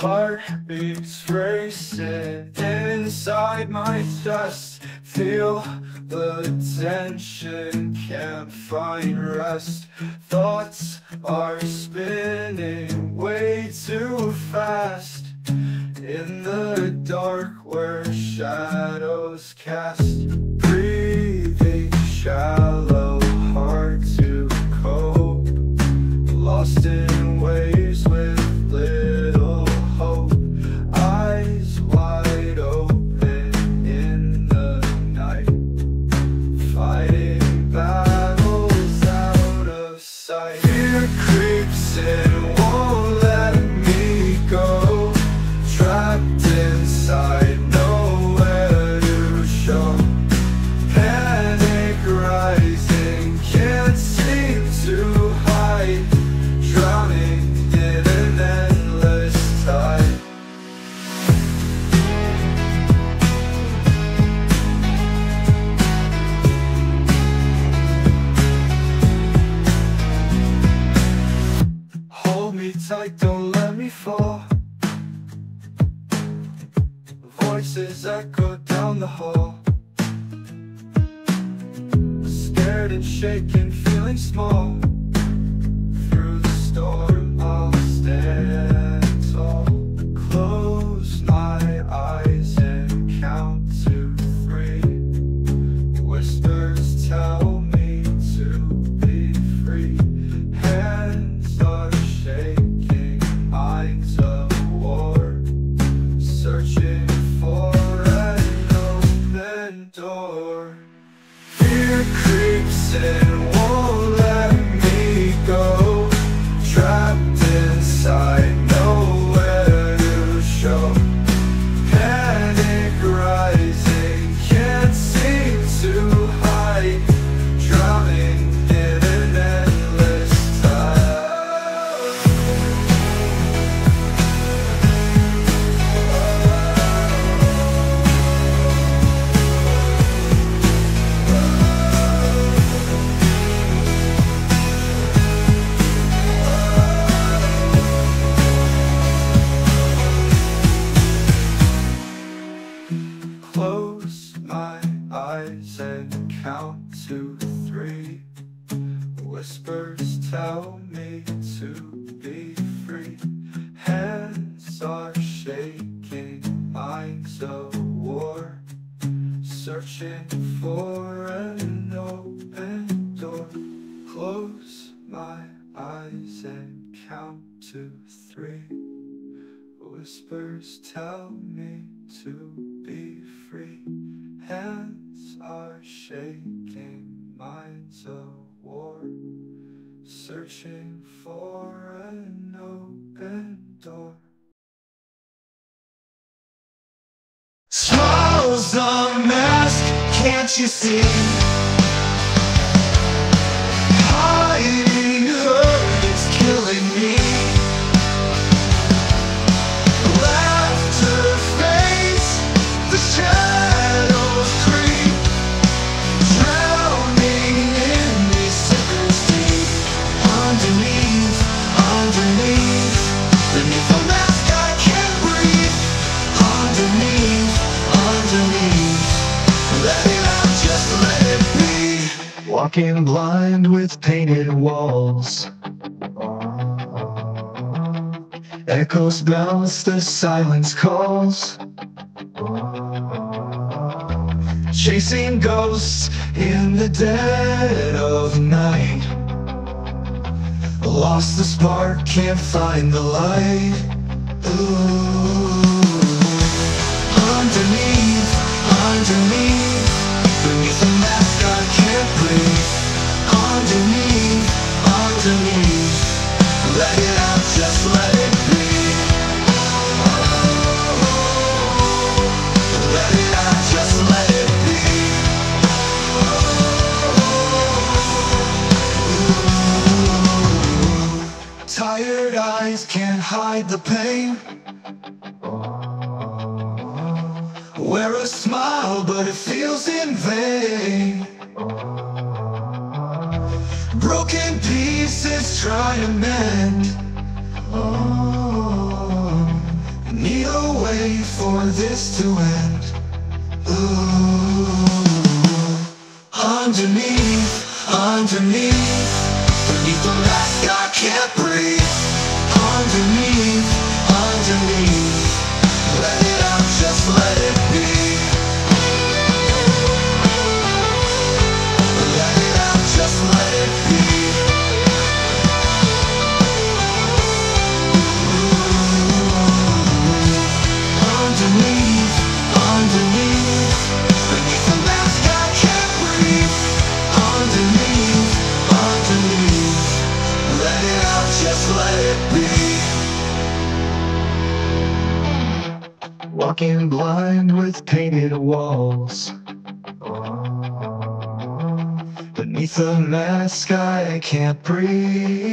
Heartbeats racing inside my chest. Feel the tension, can't find rest. Thoughts are spinning way too fast. In the dark where shadows cast. Breathing shallow, hard to cope. Lost in ways with tight, don't let me fall. Voices echo down the hall. Scared and shaken, feeling small. Through the storm, I'll stand tall. Close my eyes and count to 3. Whispers tell. Fear creeps in, won't let me go. Trapped inside, nowhere to show. Panic rising, can't seem to hide. Drowning in an endless tide. Close my eyes and count to 3. Whispers tell me to be free. Hands are shaking, minds of war. Searching for an open door. Close my eyes and count to 3. Whispers tell me to be free. Hands are shaking, minds of war. Searching for an open door. Smile's a mask, can't you see? Hiding her is killing me. Walking blind with painted walls. Echoes bounce, the silence calls. Chasing ghosts in the dead of night. Lost the spark, can't find the light. Ooh. Underneath, beneath the mask I can't breathe. Underneath, let it out, just let it be. Oh, let it out, just let it be. Oh, tired eyes can't hide the pain. Wear a smile, but it feels in vain. Broken pieces try to mend. underneath, beneath the mask I can't breathe. Underneath, let it out, just let it be. Let it out, just let it be. Ooh. Underneath, beneath the mask I can't breathe. Underneath, let it out, just let it be. Walking blind with painted walls, beneath the mask I can't breathe.